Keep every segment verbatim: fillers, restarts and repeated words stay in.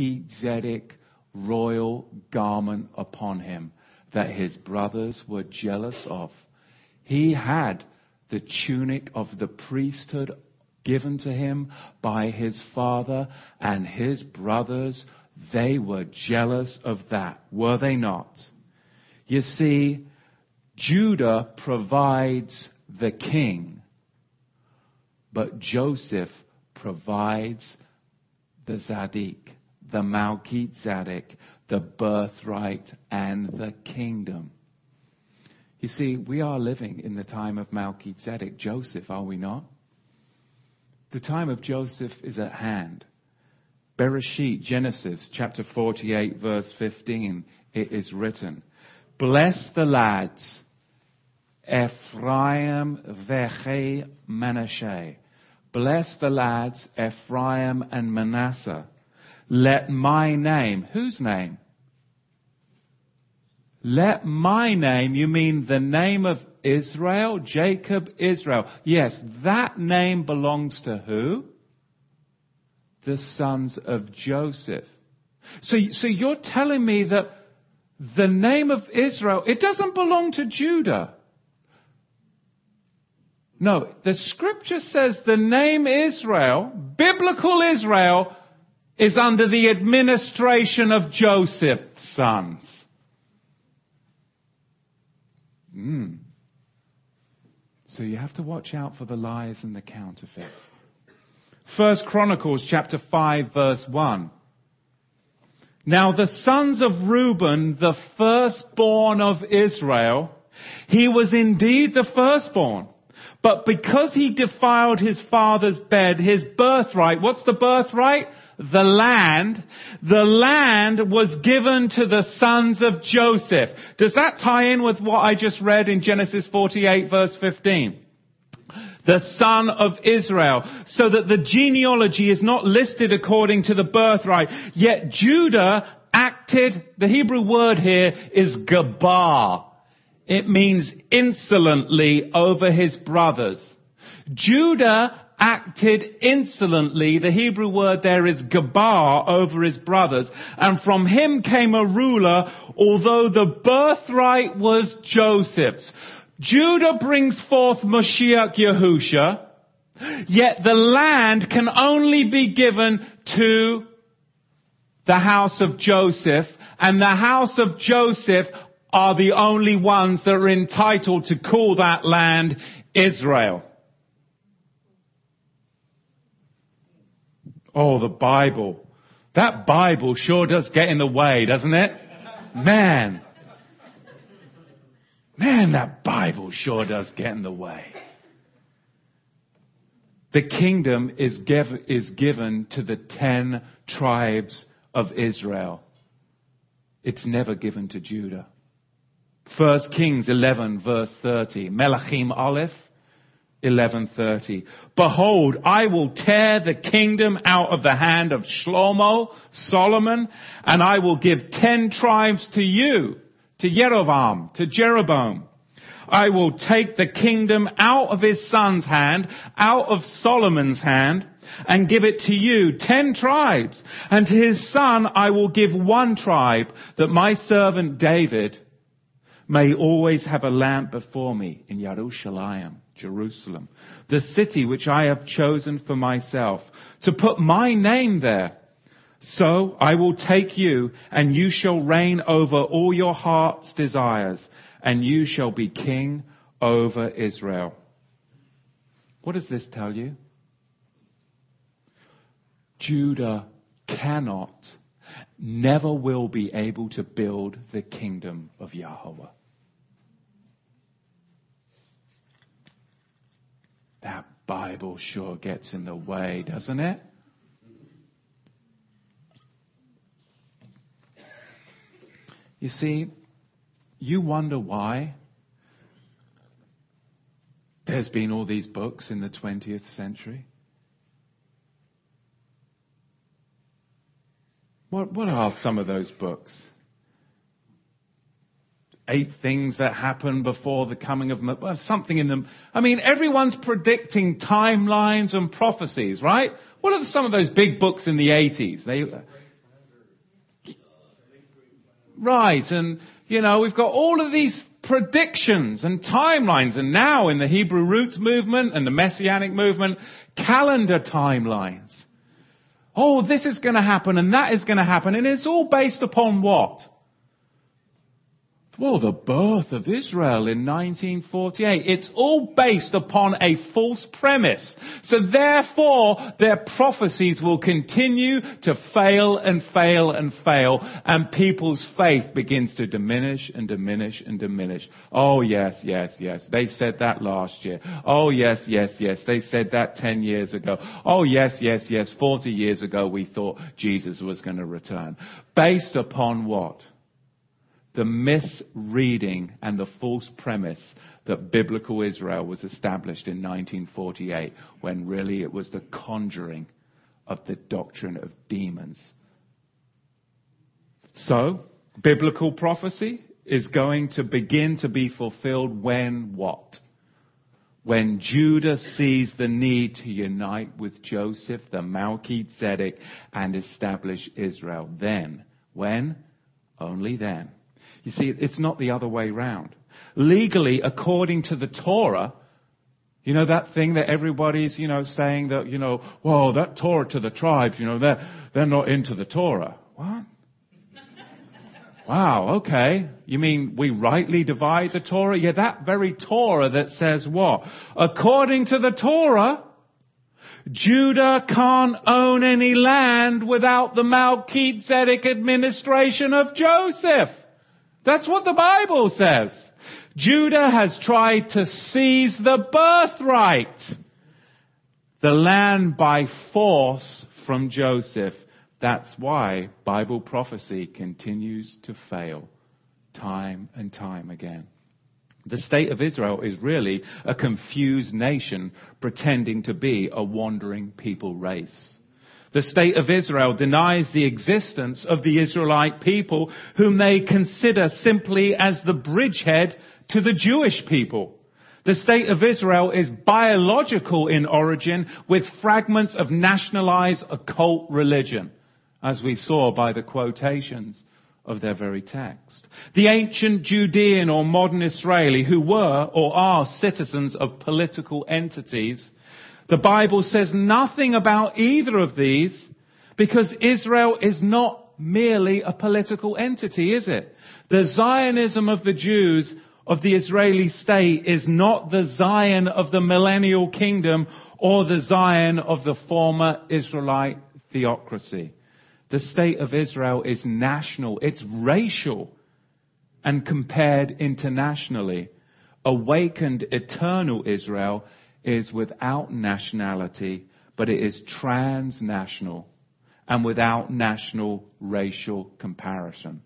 Melchizedek royal garment upon him that his brothers were jealous of. He had the tunic of the priesthood given to him by his father, and his brothers, they were jealous of that, were they not? You see, Judah provides the king, but Joseph provides the Zadik, the Melchizedek, the birthright and the kingdom. You see, we are living in the time of Melchizedek Joseph, are we not? The time of Joseph is at hand. Bereshit, Genesis, chapter forty-eight, verse fifteen, it is written, "Bless the lads, Ephraim veche Manasseh. Bless the lads, Ephraim and Manasseh. Let my name," whose name? Let my name, you mean the name of Israel, Jacob, Israel. Yes, that name belongs to who? The sons of Joseph. So, so you're telling me that the name of Israel, it doesn't belong to Judah. No, the scripture says the name Israel, biblical Israel, is under the administration of Joseph's sons. Mm. So you have to watch out for the lies and the counterfeit. First Chronicles chapter five verse one. Now the sons of Reuben, the firstborn of Israel, he was indeed the firstborn. But because he defiled his father's bed, his birthright, what's the birthright? The land. The land was given to the sons of Joseph. Does that tie in with what I just read in Genesis forty-eight verse fifteen? The son of Israel. So that the genealogy is not listed according to the birthright. Yet Judah acted, the Hebrew word here is gabar. It means insolently over his brothers. Judah acted insolently. The Hebrew word there is gabar, over his brothers. And from him came a ruler, although the birthright was Joseph's. Judah brings forth Mashiach Yahushua, yet the land can only be given to the house of Joseph, and the house of Joseph are the only ones that are entitled to call that land Israel. Oh, the Bible. That Bible sure does get in the way, doesn't it? Man. Man, that Bible sure does get in the way. The kingdom is, give, is given to the ten tribes of Israel. It's never given to Judah. First Kings eleven verse thirty. Melachim Aleph eleven thirty. Behold, I will tear the kingdom out of the hand of Shlomo, Solomon, and I will give ten tribes to you, to Yarovam, to Jeroboam. I will take the kingdom out of his son's hand, out of Solomon's hand, and give it to you, ten tribes. And to his son I will give one tribe, that my servant David may always have a lamp before me in Yerushalayim, Jerusalem, the city which I have chosen for myself, to put my name there. So I will take you, and you shall reign over all your heart's desires, and you shall be king over Israel. What does this tell you? Judah cannot, never will be able to build the kingdom of Yahuwah. That Bible sure gets in the way, doesn't it? You see, you wonder why there's been all these books in the twentieth century. What, what are some of those books? Eight things that happened before the coming of... Well, something in them. I mean, everyone's predicting timelines and prophecies, right? What are some of those big books in the eighties? They... right. And, you know, we've got all of these predictions and timelines. And now in the Hebrew roots movement and the Messianic movement, calendar timelines. Oh, this is going to happen and that is going to happen. And it's all based upon what? Well, the birth of Israel in nineteen forty-eight. It's all based upon a false premise. So therefore, their prophecies will continue to fail and fail and fail. And people's faith begins to diminish and diminish and diminish. Oh, yes, yes, yes. They said that last year. Oh, yes, yes, yes. They said that ten years ago. Oh, yes, yes, yes. forty years ago, we thought Jesus was going to return. Based upon what? The misreading and the false premise that biblical Israel was established in nineteen forty-eight, when really it was the conjuring of the doctrine of demons. So, biblical prophecy is going to begin to be fulfilled when what? When Judah sees the need to unite with Joseph, the Melchizedek, and establish Israel. Then, when? Only then. You see, it's not the other way round. Legally, according to the Torah, you know, that thing that everybody's, you know, saying that, you know, whoa, that Torah to the tribes, you know, they're, they're not into the Torah. What? Wow, okay. You mean we rightly divide the Torah? Yeah, that very Torah that says what? According to the Torah, Judah can't own any land without the Melchizedek administration of Joseph. That's what the Bible says. Judah has tried to seize the birthright, the land by force from Joseph. That's why Bible prophecy continues to fail time and time again. The state of Israel is really a confused nation pretending to be a wandering people race. The state of Israel denies the existence of the Israelite people, whom they consider simply as the bridgehead to the Jewish people. The state of Israel is biological in origin, with fragments of nationalized occult religion, as we saw by the quotations of their very text. The ancient Judean or modern Israeli, who were or are citizens of political entities, the Bible says nothing about either of these, because Israel is not merely a political entity, is it? The Zionism of the Jews, of the Israeli state, is not the Zion of the millennial kingdom or the Zion of the former Israelite theocracy. The state of Israel is national, it's racial, and compared internationally. Awakened eternal Israel is without nationality, but it is transnational and without national racial comparison.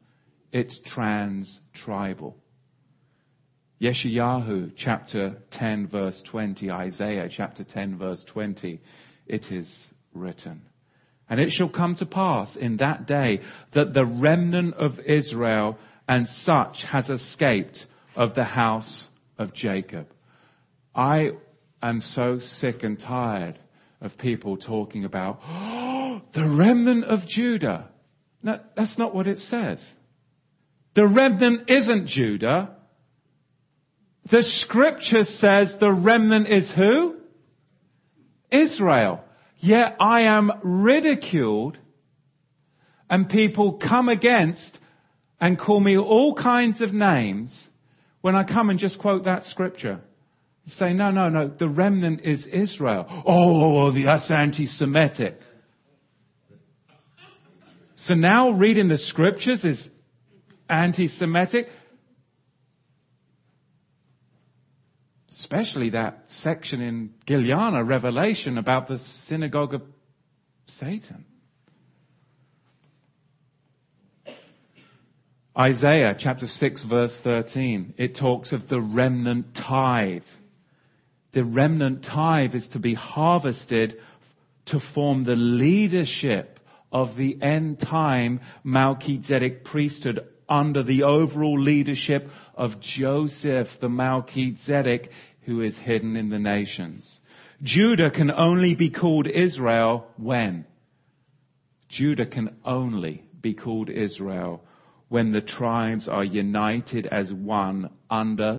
It's trans-tribal. Yeshayahu, chapter ten, verse twenty, Isaiah, chapter ten, verse twenty, it is written. And it shall come to pass in that day that the remnant of Israel and such has escaped of the house of Jacob. I I'm so sick and tired of people talking about, oh, the remnant of Judah. No, that's not what it says. The remnant isn't Judah. The scripture says the remnant is who? Israel. Yet I am ridiculed, and people come against and call me all kinds of names when I come and just quote that scripture. Say, no, no, no, the remnant is Israel. Oh, oh, oh, that's anti-Semitic. So now reading the scriptures is anti-Semitic. Especially that section in Gilyana, Revelation, about the synagogue of Satan. Isaiah chapter six verse thirteen, it talks of the remnant tithe. The remnant tithe is to be harvested to form the leadership of the end-time Melchizedek priesthood under the overall leadership of Joseph, the Melchizedek, who is hidden in the nations. Judah can only be called Israel when? Judah can only be called Israel when the tribes are united as one under